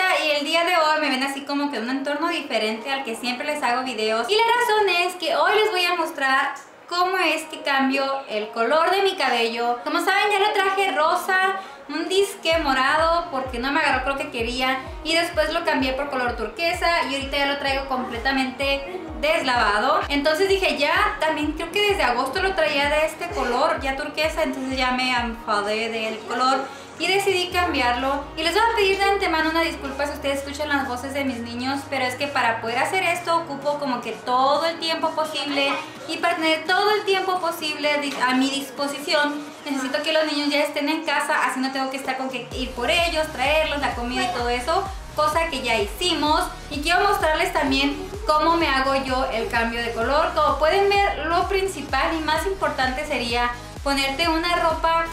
Y el día de hoy me ven así como que un entorno diferente al que siempre les hago videos, y la razón es que hoy les voy a mostrar cómo es que cambio el color de mi cabello. Como saben, ya lo traje rosa, un disque morado porque no me agarró creo que quería, y después lo cambié por color turquesa y ahorita ya lo traigo completamente deslavado. Entonces dije ya, también creo que desde agosto lo traía de este color ya turquesa, entonces ya me enfadé del color y decidí cambiarlo. Y les voy a pedir de antemano una disculpa si ustedes escuchan las voces de mis niños, pero es que para poder hacer esto ocupo como que todo el tiempo posible, y para tener todo el tiempo posible a mi disposición necesito que los niños ya estén en casa, así no tengo que estar con que ir por ellos, traerlos la comida y todo eso, cosa que ya hicimos. Y quiero mostrarles también cómo me hago yo el cambio de color. Como pueden ver, lo principal y más importante sería ponerte una ropa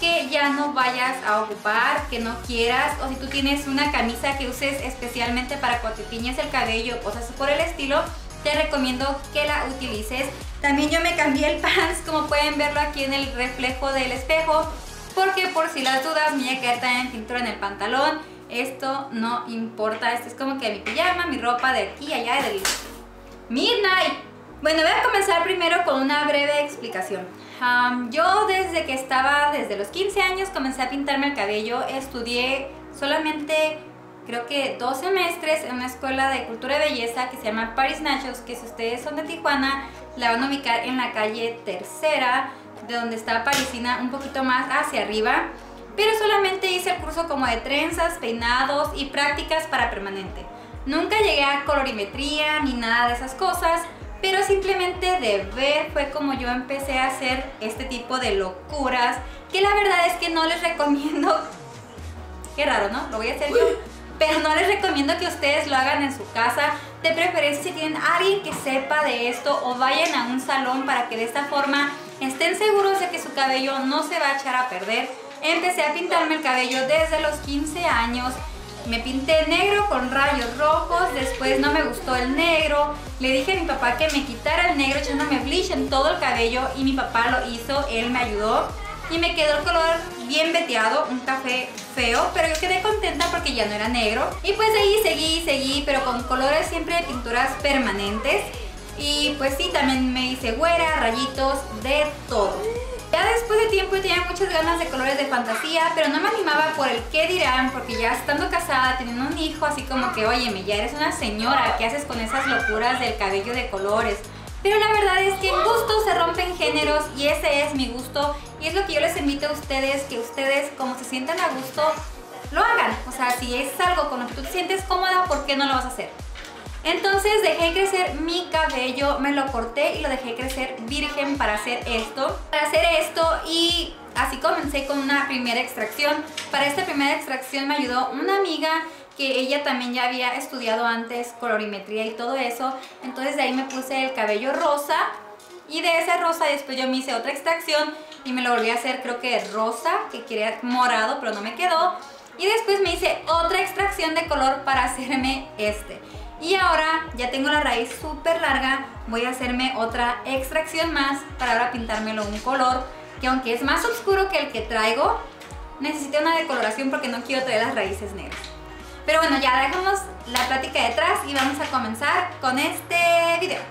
que ya no vayas a ocupar, que no quieras, o si tú tienes una camisa que uses especialmente para cuando te tiñes el cabello, cosas por el estilo, te recomiendo que la utilices. También yo me cambié el pants, como pueden verlo aquí en el reflejo del espejo, porque por si las dudas me voy a quedar también pintura en el pantalón. Esto no importa, esto es como que mi pijama, mi ropa de aquí y allá del midnight. Bueno, voy a comenzar primero con una breve explicación. Yo desde que estaba, desde los 15 años comencé a pintarme el cabello. Estudié solamente creo que 2 semestres en una escuela de cultura y belleza que se llama Paris Nachos, que si ustedes son de Tijuana la van a ubicar en la calle Tercera, de donde está Parisina un poquito más hacia arriba. Pero solamente hice el curso como de trenzas, peinados y prácticas para permanente. Nunca llegué a colorimetría ni nada de esas cosas, pero simplemente de ver fue como yo empecé a hacer este tipo de locuras, que la verdad es que no les recomiendo. Qué raro, ¿no? Lo voy a hacer yo. Pero no les recomiendo que ustedes lo hagan en su casa. De preferencia si tienen alguien que sepa de esto, o vayan a un salón, para que de esta forma estén seguros de que su cabello no se va a echar a perder. Empecé a pintarme el cabello desde los 15 años. Me pinté negro con rayos rojos, después no me gustó el negro, le dije a mi papá que me quitara el negro echándome bleach en todo el cabello, y mi papá lo hizo, él me ayudó y me quedó el color bien veteado, un café feo, pero yo quedé contenta porque ya no era negro. Y pues de ahí seguí, pero con colores siempre de pinturas permanentes. Y pues sí, también me hice güera, rayitos, de todo. Ya después de tiempo tenía muchas ganas de colores de fantasía, pero no me animaba por el qué dirán, porque ya estando casada, teniendo un hijo, así como que, óyeme, ya eres una señora, ¿qué haces con esas locuras del cabello de colores? Pero la verdad es que en gustos se rompen géneros, y ese es mi gusto, y es lo que yo les invito a ustedes, que ustedes, como se sientan a gusto, lo hagan. O sea, si es algo con lo que tú te sientes cómoda, ¿por qué no lo vas a hacer? Entonces dejé crecer mi cabello, me lo corté y lo dejé crecer virgen para hacer esto. Y así comencé con una primera extracción. Para esta primera extracción me ayudó una amiga que ella también ya había estudiado antes colorimetría y todo eso. Entonces de ahí me puse el cabello rosa, y de ese rosa después yo me hice otra extracción y me lo volví a hacer creo que rosa, que quería morado pero no me quedó. Y después me hice otra extracción de color para hacerme este. Y ahora ya tengo la raíz súper larga, voy a hacerme otra extracción más para ahora pintármelo un color que, aunque es más oscuro que el que traigo, necesito una decoloración porque no quiero traer las raíces negras. Pero bueno, ya dejamos la plática detrás y vamos a comenzar con este video.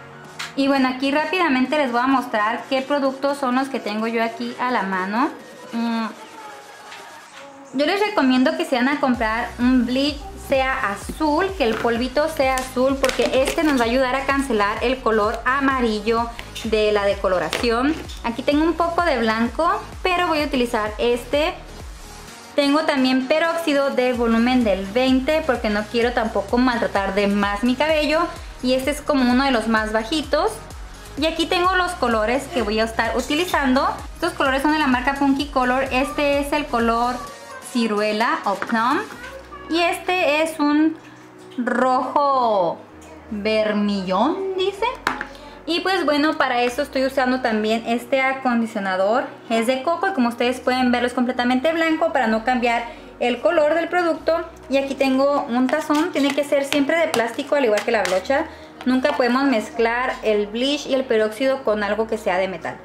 Y bueno, aquí rápidamente les voy a mostrar qué productos son los que tengo yo aquí a la mano. Yo les recomiendo que se vayan a comprar un bleach, sea azul, que el polvito sea azul, porque este nos va a ayudar a cancelar el color amarillo de la decoloración. Aquí tengo un poco de blanco, pero voy a utilizar este. Tengo también peróxido de volumen del 20, porque no quiero tampoco maltratar de más mi cabello, y este es como uno de los más bajitos. Y aquí tengo los colores que voy a estar utilizando. Estos colores son de la marca Punky Color. Este es el color ciruela o plum, y este es un rojo vermillón, dice. Y pues bueno, para eso estoy usando también este acondicionador. Es de coco y como ustedes pueden verlo es completamente blanco para no cambiar el color del producto. Y aquí tengo un tazón, tiene que ser siempre de plástico al igual que la brocha, Nunca podemos mezclar el bleach y el peróxido con algo que sea de metal.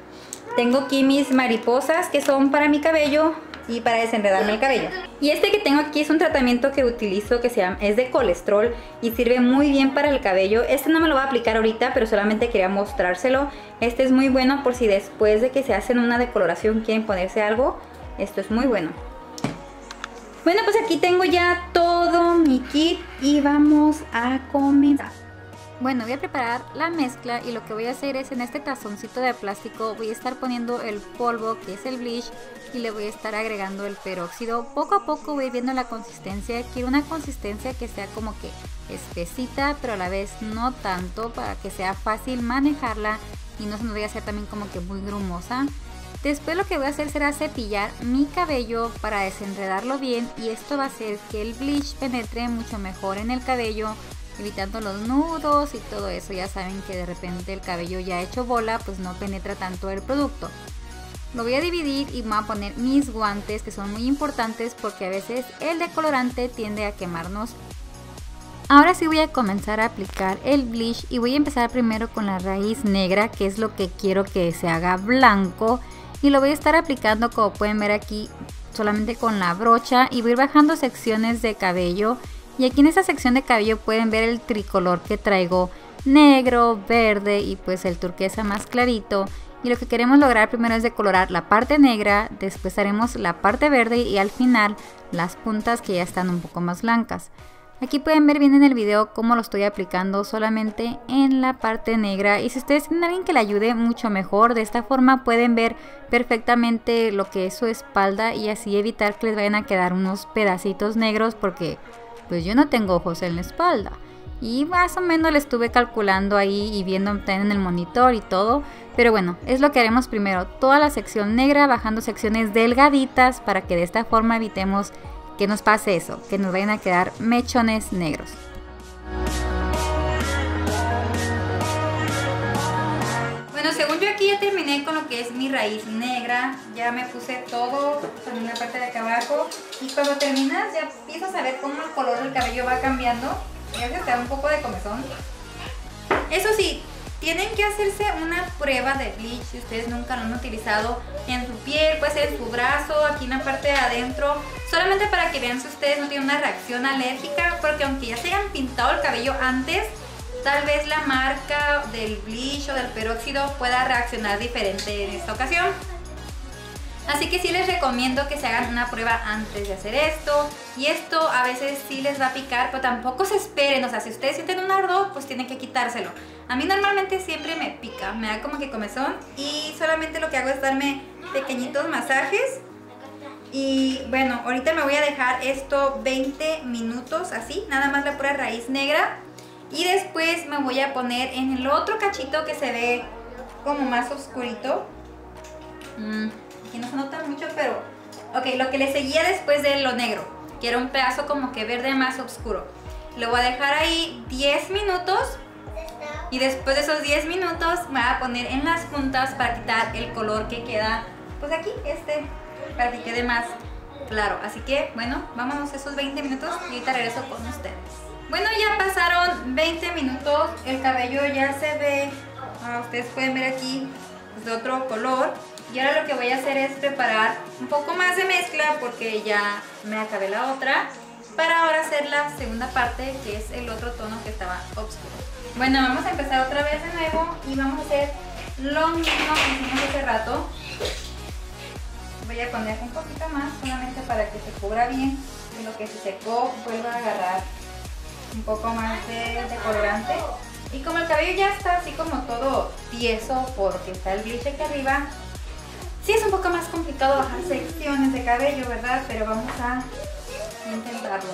Tengo aquí mis mariposas que son para mi cabello y para desenredarme el cabello. Y este que tengo aquí es un tratamiento que utilizo que se llama, es de colesterol y sirve muy bien para el cabello. Este no me lo voy a aplicar ahorita, pero solamente quería mostrárselo. Este es muy bueno por si después de que se hacen una decoloración quieren ponerse algo. Esto es muy bueno. Bueno, pues aquí tengo ya todo mi kit y vamos a comenzar. Bueno, voy a preparar la mezcla y lo que voy a hacer es en este tazoncito de plástico voy a estar poniendo el polvo que es el bleach y le voy a estar agregando el peróxido. Poco a poco voy viendo la consistencia. Quiero una consistencia que sea como que espesita pero a la vez no tanto, para que sea fácil manejarla y no se me vaya a hacer también como que muy grumosa. Después lo que voy a hacer será cepillar mi cabello para desenredarlo bien y esto va a hacer que el bleach penetre mucho mejor en el cabello, evitando los nudos y todo eso. Ya saben que de repente el cabello ya hecho bola pues no penetra tanto el producto. Lo voy a dividir y me voy a poner mis guantes que son muy importantes porque a veces el decolorante tiende a quemarnos. Ahora sí voy a comenzar a aplicar el bleach y voy a empezar primero con la raíz negra, que es lo que quiero que se haga blanco, y lo voy a estar aplicando como pueden ver aquí solamente con la brocha y voy a ir bajando secciones de cabello. Y aquí en esta sección de cabello pueden ver el tricolor que traigo, negro, verde y pues el turquesa más clarito. Y lo que queremos lograr primero es decolorar la parte negra, después haremos la parte verde y al final las puntas que ya están un poco más blancas. Aquí pueden ver bien en el video cómo lo estoy aplicando solamente en la parte negra. Y si ustedes tienen alguien que le ayude, mucho mejor. De esta forma pueden ver perfectamente lo que es su espalda y así evitar que les vayan a quedar unos pedacitos negros porque... pues yo no tengo ojos en la espalda y más o menos le estuve calculando ahí y viendo en el monitor y todo, pero bueno, es lo que haremos primero, toda la sección negra bajando secciones delgaditas para que de esta forma evitemos que nos pase eso, que nos vayan a quedar mechones negros. Bueno, según yo aquí ya terminé con lo que es mi raíz negra, ya me puse todo, también la parte de acá abajo, y cuando terminas ya empiezas a ver cómo el color del cabello va cambiando, ya se te da un poco de comezón. Eso sí, tienen que hacerse una prueba de bleach, si ustedes nunca lo han utilizado, en su piel, puede ser en su brazo, aquí en la parte de adentro, solamente para que vean si ustedes no tienen una reacción alérgica, porque aunque ya se hayan pintado el cabello antes, tal vez la marca del bleach o del peróxido pueda reaccionar diferente en esta ocasión. Así que sí les recomiendo que se hagan una prueba antes de hacer esto. Y esto a veces sí les va a picar, pero tampoco se esperen. O sea, si ustedes sienten un ardor, pues tienen que quitárselo. A mí normalmente siempre me pica, me da como que comezón. Y solamente lo que hago es darme pequeñitos masajes. Y bueno, ahorita me voy a dejar esto 20 minutos así, nada más la pura raíz negra. Y después me voy a poner en el otro cachito que se ve como más oscurito. Aquí no se nota mucho, pero... ok, lo que le seguía después de lo negro, que era un pedazo como que verde más oscuro. Lo voy a dejar ahí 10 minutos. Y después de esos 10 minutos me voy a poner en las puntas para quitar el color que queda, pues aquí, este, para que quede más claro. Así que, bueno, vámonos esos 20 minutos y ahorita regreso con ustedes. Bueno, ya pasaron 20 minutos, el cabello ya se ve, ustedes pueden ver aquí, es de otro color. Y ahora lo que voy a hacer es preparar un poco más de mezcla porque ya me acabé la otra, para ahora hacer la segunda parte que es el otro tono que estaba oscuro. Bueno, vamos a empezar otra vez de nuevo y vamos a hacer lo mismo que hicimos hace rato. Voy a poner un poquito más solamente para que se cubra bien y lo que se secó vuelva a agarrar un poco más de decolorante. Y como el cabello ya está así como todo tieso porque está el bleach aquí arriba, sí es un poco más complicado bajar secciones de cabello, ¿verdad? Pero vamos a intentarlo.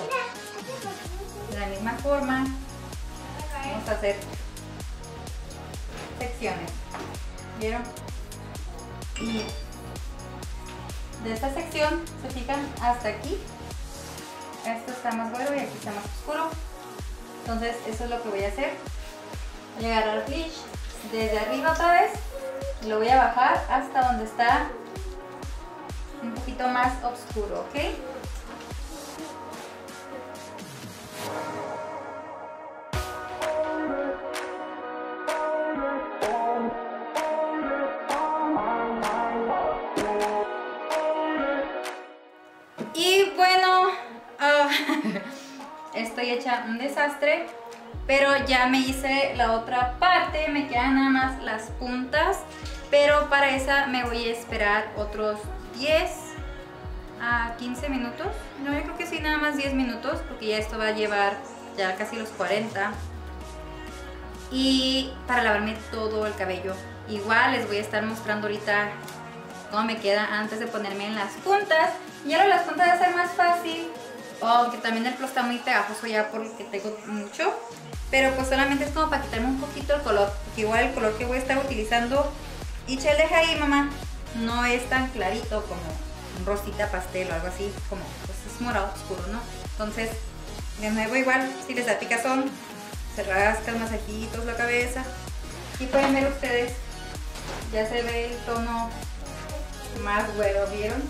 De la misma forma vamos a hacer secciones, ¿vieron? Y de esta sección, se fijan, hasta aquí esto está más bueno y aquí está más oscuro. Entonces eso es lo que voy a hacer. Voy a agarrar bleach desde arriba otra vez y lo voy a bajar hasta donde está un poquito más oscuro, ¿ok? estoy hecha un desastre, pero ya me hice la otra parte, me quedan nada más las puntas, pero para esa me voy a esperar otros 10 a 15 minutos. No, yo creo que sí, nada más 10 minutos, porque ya esto va a llevar ya casi los 40. Y para lavarme todo el cabello. Igual les voy a estar mostrando ahorita cómo me queda antes de ponerme en las puntas. Y ahora las puntas va a ser más fácil, aunque también el pelo está muy pegajoso ya porque tengo mucho, pero pues solamente es como para quitarme un poquito el color, porque igual el color que voy a estar utilizando, y che, deja ahí mamá, no es tan clarito como un rosita pastel o algo así, como pues es morado oscuro, ¿no? Entonces de nuevo igual, si les da picazón, se rascan masajitos la cabeza y pueden ver ustedes, ya se ve el tono más güero, ¿vieron?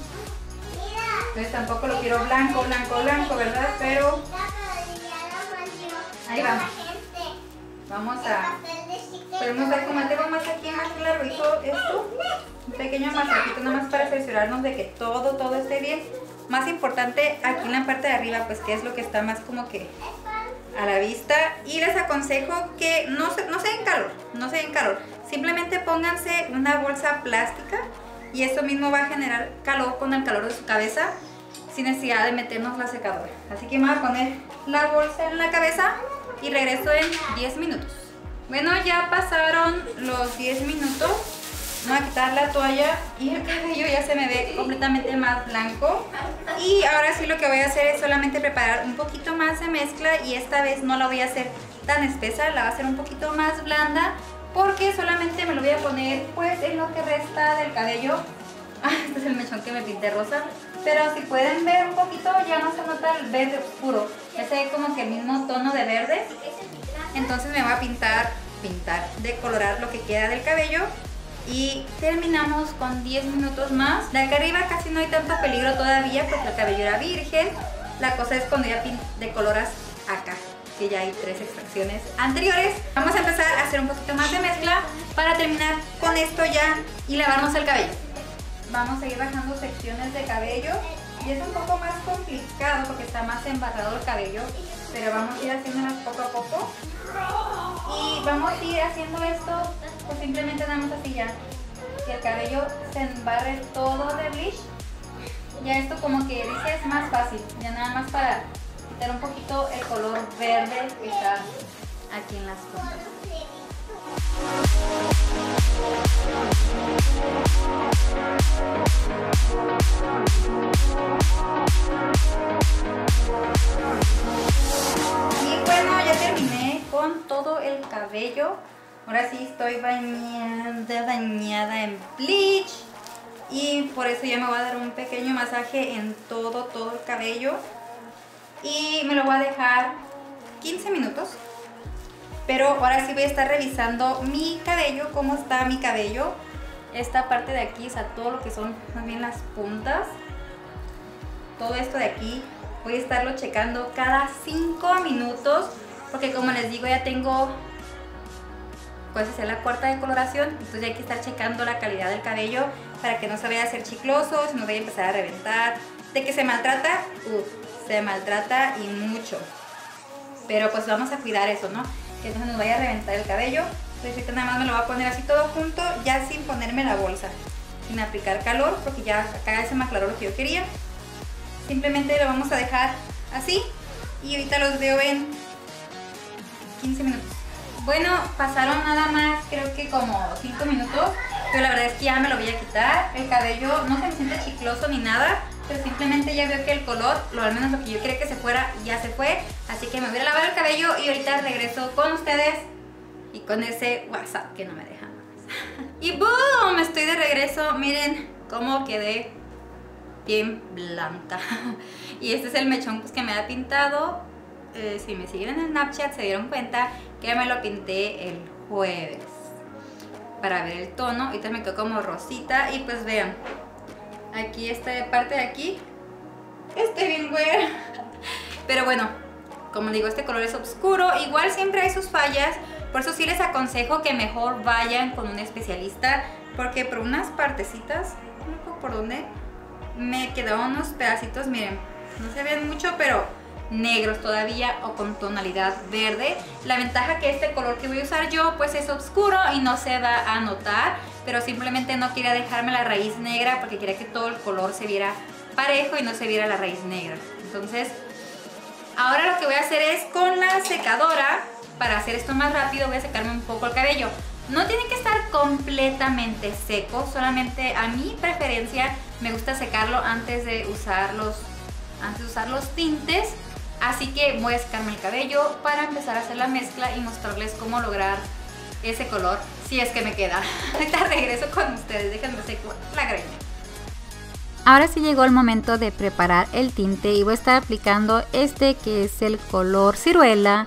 Entonces tampoco lo quiero blanco, blanco, blanco, ¿verdad? Pero ahí va. Vamos a... podemos dar como tengo más aquí, más claro, hizo esto. Un pequeño masajito nada más para cerciorarnos de que todo esté bien. Más importante aquí en la parte de arriba, pues que es lo que está más como que a la vista. Y les aconsejo que no se den calor. Simplemente pónganse una bolsa plástica. Y esto mismo va a generar calor con el calor de su cabeza sin necesidad de meternos la secadora. Así que me voy a poner la bolsa en la cabeza y regreso en 10 minutos. Bueno, ya pasaron los 10 minutos. Voy a quitar la toalla y el cabello ya se me ve completamente más blanco. Y ahora sí lo que voy a hacer es solamente preparar un poquito más de mezcla, y esta vez no la voy a hacer tan espesa, la voy a hacer un poquito más blanda, porque solamente me lo voy a poner pues en lo que resta del cabello. Este es el mechón que me pinté rosa, pero si pueden ver un poquito ya no se nota el verde oscuro, ya se ve como que el mismo tono de verde. Entonces me voy a pintar, decolorar lo que queda del cabello y terminamos con 10 minutos más. De acá arriba casi no hay tanto peligro todavía porque el cabello era virgen, la cosa es cuando ya decoloras acá, que ya hay 3 extracciones anteriores. Vamos a empezar a hacer un poquito más de mezcla para terminar con esto ya y lavarnos el cabello. Vamos a ir bajando secciones de cabello, y es un poco más complicado porque está más embarrado el cabello, pero vamos a ir haciéndolas poco a poco y vamos a ir haciendo esto, pues simplemente damos así ya, que el cabello se embarre todo de bleach. Ya esto como que dije es más fácil, ya nada más para quitar un poquito el color verde que está aquí en las puntas. Y bueno, ya terminé con todo el cabello. Ahora sí estoy bañada en bleach, y por eso ya me voy a dar un pequeño masaje en todo el cabello. Y me lo voy a dejar 15 minutos. Pero ahora sí voy a estar revisando mi cabello, cómo está mi cabello. Esta parte de aquí, o sea, todo lo que son también las puntas. Todo esto de aquí voy a estarlo checando cada 5 minutos. Porque como les digo, ya tengo, pues es la cuarta decoloración. Entonces hay que estar checando la calidad del cabello para que no se vaya a hacer chicloso, si no vaya a empezar a reventar. De que se maltrata, se maltrata y mucho, pero pues vamos a cuidar eso, ¿no? Que no nos vaya a reventar el cabello. Entonces nada más me lo voy a poner así todo junto, ya sin ponerme la bolsa, sin aplicar calor, porque ya acá se me aclaró lo que yo quería. Simplemente lo vamos a dejar así y ahorita los veo en 15 minutos. Bueno, pasaron nada más creo que como 5 minutos, pero la verdad es que ya me lo voy a quitar. El cabello no se me siente chicloso ni nada, pero simplemente ya veo que el color, al menos lo que yo quería que se fuera, ya se fue. Así que me voy a lavar el cabello y ahorita regreso con ustedes y con ese WhatsApp que no me deja más. Y boom, estoy de regreso. Miren cómo quedé bien blanca. Y este es el mechón pues que me ha pintado. Si me siguen en Snapchat se dieron cuenta que me lo pinté el jueves para ver el tono. Ahorita me quedó como rosita y pues vean. Aquí, esta parte de aquí, estoy bien güera. Pero bueno, como digo, este color es oscuro. Igual siempre hay sus fallas. Por eso sí les aconsejo que mejor vayan con un especialista, porque por unas partecitas, no sé por dónde, me quedaron unos pedacitos, miren, no se ven mucho, pero negros todavía o con tonalidad verde. La ventaja que este color que voy a usar yo pues es oscuro y no se va a notar, pero simplemente no quería dejarme la raíz negra porque quería que todo el color se viera parejo y no se viera la raíz negra. Entonces ahora lo que voy a hacer es con la secadora, para hacer esto más rápido, voy a secarme un poco el cabello. No tiene que estar completamente seco, solamente a mi preferencia me gusta secarlo antes de usar los tintes. Así que voy a secarme el cabello para empezar a hacer la mezcla y mostrarles cómo lograr ese color, si es que me queda. Ahorita regreso con ustedes, déjenme secar la greña. Ahora sí llegó el momento de preparar el tinte y voy a estar aplicando este que es el color ciruela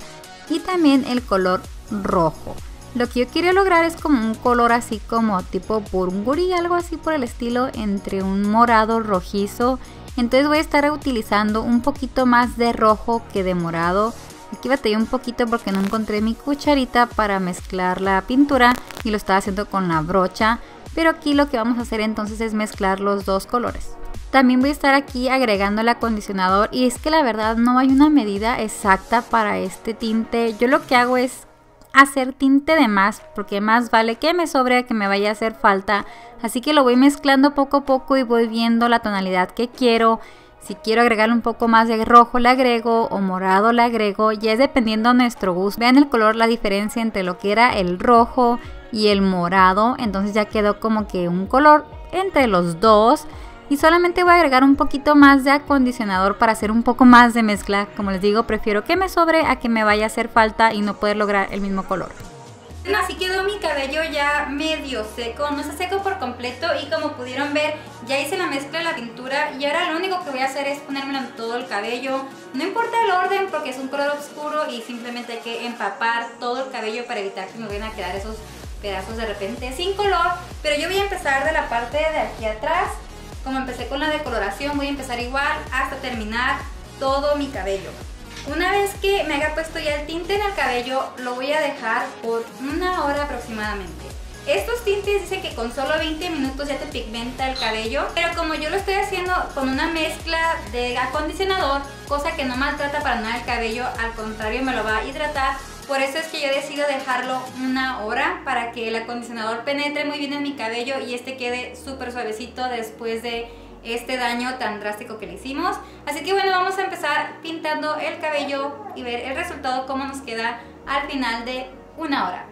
y también el color rojo. Lo que yo quiero lograr es como un color así como tipo burgundy, algo así por el estilo, entre un morado rojizo. Entonces voy a estar utilizando un poquito más de rojo que de morado. Aquí batallé un poquito porque no encontré mi cucharita para mezclar la pintura y lo estaba haciendo con la brocha. Pero aquí lo que vamos a hacer entonces es mezclar los dos colores. También voy a estar aquí agregando el acondicionador, y es que la verdad no hay una medida exacta para este tinte. Yo lo que hago es hacer tinte de más, porque más vale que me sobre que me vaya a hacer falta. Así que lo voy mezclando poco a poco y voy viendo la tonalidad que quiero. Si quiero agregarle un poco más de rojo le agrego, o morado le agrego, ya es dependiendo de nuestro gusto. Vean el color, la diferencia entre lo que era el rojo y el morado. Entonces ya quedó como que un color entre los dos. Y solamente voy a agregar un poquito más de acondicionador para hacer un poco más de mezcla. Como les digo, prefiero que me sobre a que me vaya a hacer falta y no poder lograr el mismo color. Bueno, así quedó mi cabello ya medio seco. No está seco por completo y como pudieron ver, ya hice la mezcla de la pintura. Y ahora lo único que voy a hacer es ponérmelo en todo el cabello. No importa el orden porque es un color oscuro y simplemente hay que empapar todo el cabello para evitar que me vayan a quedar esos pedazos de repente sin color. Pero yo voy a empezar de la parte de aquí atrás. Como empecé con la decoloración, voy a empezar igual hasta terminar todo mi cabello. Una vez que me haya puesto ya el tinte en el cabello, lo voy a dejar por una hora aproximadamente. Estos tintes dicen que con solo 20 minutos ya te pigmenta el cabello, pero como yo lo estoy haciendo con una mezcla de acondicionador, cosa que no maltrata para nada el cabello, al contrario me lo va a hidratar, por eso es que yo decido dejarlo una hora para que el acondicionador penetre muy bien en mi cabello y este quede súper suavecito después de este daño tan drástico que le hicimos. Así que bueno, vamos a empezar pintando el cabello y ver el resultado cómo nos queda al final de una hora.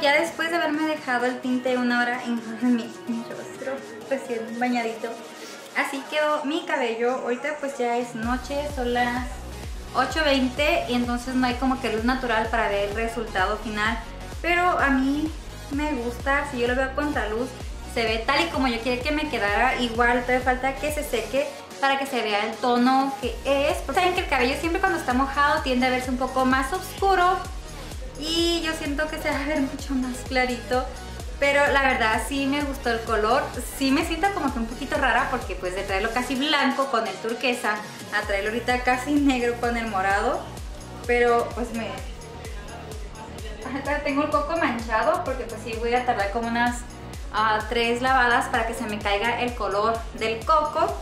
Ya después de haberme dejado el tinte de una hora en mi rostro recién bañadito, así quedó mi cabello. Ahorita pues ya es noche, son las 8:20 y entonces no hay como que luz natural para ver el resultado final, pero a mí me gusta. Si yo lo veo contra luz, se ve tal y como yo quería que me quedara. Igual todavía falta que se seque para que se vea el tono que es. Saben que el cabello siempre cuando está mojado tiende a verse un poco más oscuro, y yo siento que se va a ver mucho más clarito, pero la verdad sí me gustó el color. Sí me siento como que un poquito rara porque pues de traerlo casi blanco con el turquesa a traerlo ahorita casi negro con el morado, pero pues me... Ahorita tengo el coco manchado porque pues sí voy a tardar como unas 3 lavadas para que se me caiga el color del coco.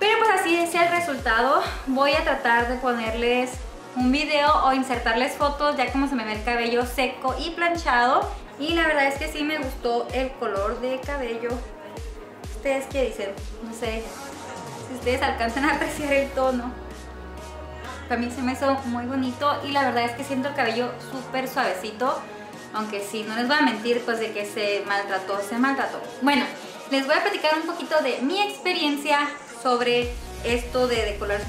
Pero pues así es el resultado. Voy a tratar de ponerles un video o insertarles fotos ya como se me ve el cabello seco y planchado, y la verdad es que sí me gustó el color de cabello. ¿Ustedes qué dicen? No sé si ustedes alcanzan a apreciar el tono. Para mí se me hizo muy bonito y la verdad es que siento el cabello súper suavecito, aunque sí, no les voy a mentir pues de que se maltrató, Bueno, les voy a platicar un poquito de mi experiencia sobre esto de decolar.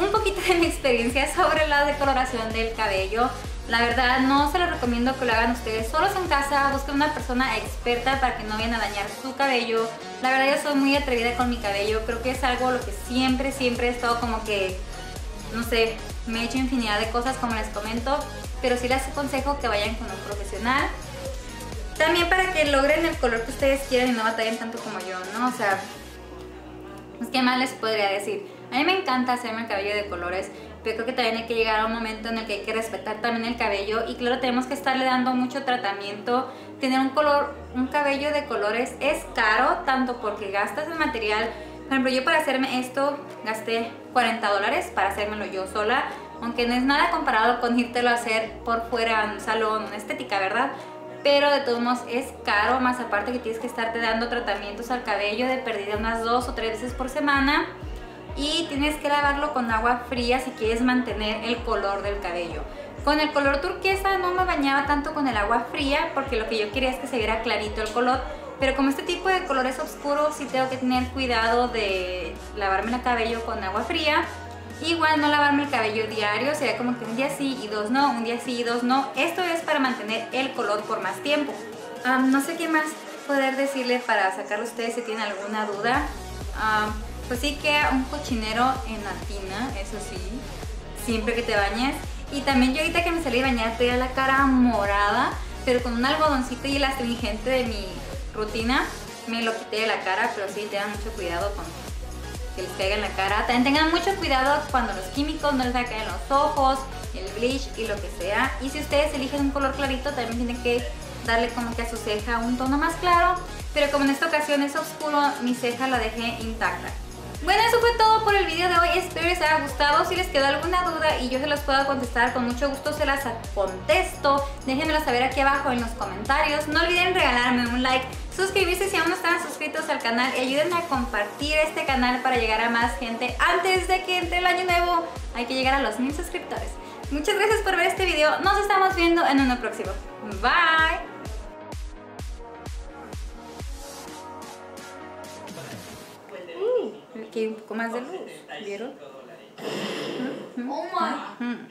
Un poquito de mi experiencia sobre la decoloración del cabello. La verdad no se los recomiendo que lo hagan ustedes solos en casa. Busquen una persona experta para que no vayan a dañar su cabello. La verdad yo soy muy atrevida con mi cabello. Creo que es algo lo que siempre he estado como que, no sé, me he hecho infinidad de cosas como les comento. Pero sí les aconsejo que vayan con un profesional. También para que logren el color que ustedes quieran y no batallen tanto como yo, ¿no? O sea, ¿qué más les podría decir? A mí me encanta hacerme el cabello de colores, pero creo que también hay que llegar a un momento en el que hay que respetar también el cabello. Y claro, tenemos que estarle dando mucho tratamiento. Tener un cabello de colores es caro, tanto porque gastas el material. Por ejemplo, yo para hacerme esto gasté $40 para hacérmelo yo sola. Aunque no es nada comparado con írtelo a hacer por fuera en un salón, una estética, ¿verdad? Pero de todos modos es caro, más aparte que tienes que estarte dando tratamientos al cabello de perdida unas 2 o 3 veces por semana. Y tienes que lavarlo con agua fría si quieres mantener el color del cabello. Con el color turquesa no me bañaba tanto con el agua fría porque lo que yo quería es que se viera clarito el color. Pero como este tipo de color es oscuro, sí tengo que tener cuidado de lavarme el cabello con agua fría. Igual no lavarme el cabello diario, sería como que un día sí y 2 no, un día sí y 2 no. Esto es para mantener el color por más tiempo. No sé qué más poder decirle para sacarlo ustedes si tienen alguna duda. Pues sí queda un cochinero en la tina, eso sí, siempre que te bañes. Y también yo ahorita que me salí a bañar tenía la cara morada, pero con un algodoncito y el astringente de mi rutina me lo quité de la cara, pero sí tengan mucho cuidado con que les caiga en la cara. También tengan mucho cuidado cuando los químicos no les caigan en los ojos, el bleach y lo que sea. Y si ustedes eligen un color clarito, también tienen que darle como que a su ceja un tono más claro. Pero como en esta ocasión es oscuro, mi ceja la dejé intacta. Bueno, eso fue todo por el video de hoy. Espero les haya gustado. Si les quedó alguna duda y yo se los puedo contestar, con mucho gusto se las contesto. Déjenmelo saber aquí abajo en los comentarios. No olviden regalarme un like, suscribirse si aún no están suscritos al canal y ayúdenme a compartir este canal para llegar a más gente antes de que entre el año nuevo. Hay que llegar a los 1000 suscriptores. Muchas gracias por ver este video. Nos estamos viendo en uno próximo. Bye. Aquí un poco más de luz, ¿vieron? Oh my.